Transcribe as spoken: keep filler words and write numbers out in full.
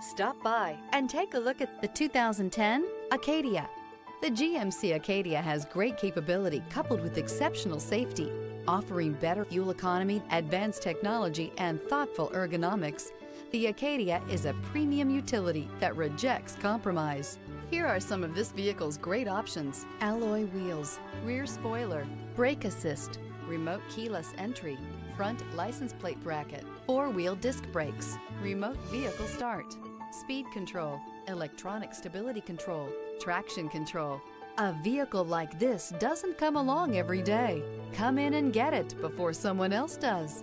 Stop by and take a look at the two thousand ten Acadia. The G M C Acadia has great capability coupled with exceptional safety, offering better fuel economy, advanced technology, and thoughtful ergonomics. The Acadia is a premium utility that rejects compromise. Here are some of this vehicle's great options: alloy wheels, rear spoiler, brake assist, remote keyless entry, front license plate bracket, four-wheel disc brakes, remote vehicle start, speed control, electronic stability control, traction control. A vehicle like this doesn't come along every day. Come in and get it before someone else does.